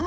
5,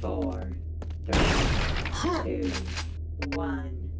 4, 3, 2, 1.